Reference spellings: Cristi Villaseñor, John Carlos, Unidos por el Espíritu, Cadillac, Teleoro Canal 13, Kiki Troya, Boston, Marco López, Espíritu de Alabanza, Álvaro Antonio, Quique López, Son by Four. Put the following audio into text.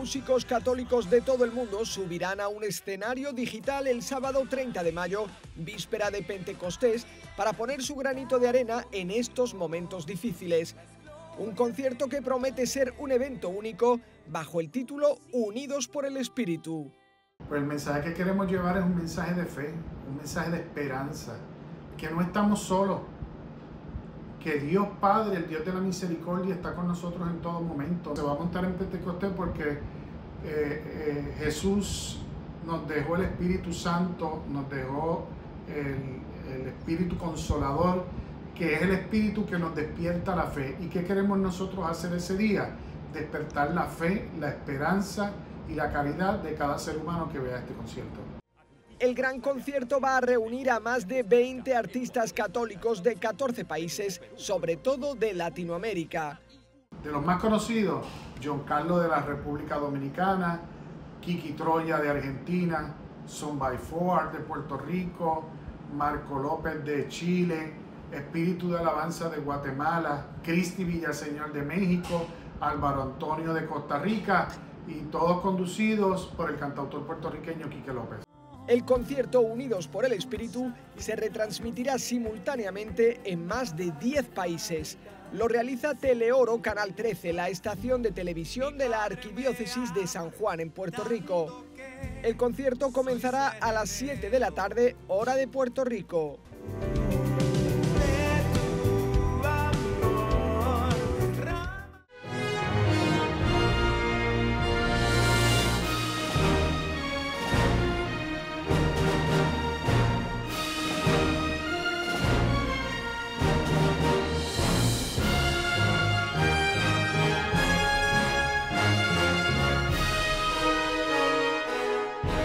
músicos católicos de todo el mundo subirán a un escenario digital el sábado 30 de mayo, víspera de Pentecostés, para poner su granito de arena en estos momentos difíciles. Un concierto que promete ser un evento único bajo el título Unidos por el Espíritu. Pues el mensaje que queremos llevar es un mensaje de fe, un mensaje de esperanza, que no estamos solos, que Dios Padre, el Dios de la misericordia, está con nosotros en todo momento. Se va a montar en Pentecostés porque Jesús nos dejó el Espíritu Santo, nos dejó el Espíritu Consolador, que es el Espíritu que nos despierta la fe. ¿Y qué queremos nosotros hacer ese día? Despertar la fe, la esperanza y la caridad de cada ser humano que vea este concierto. El gran concierto va a reunir a más de 20 artistas católicos de 14 países, sobre todo de Latinoamérica. De los más conocidos, John Carlos de la República Dominicana, Kiki Troya de Argentina, Son by Four de Puerto Rico, Marco López de Chile, Espíritu de Alabanza de Guatemala, Cristi Villaseñor de México, Álvaro Antonio de Costa Rica, y todos conducidos por el cantautor puertorriqueño Quique López. El concierto Unidos por el Espíritu se retransmitirá simultáneamente en más de 10 países. Lo realiza Teleoro Canal 13, la estación de televisión de la Arquidiócesis de San Juan en Puerto Rico. El concierto comenzará a las 7 de la tarde, hora de Puerto Rico.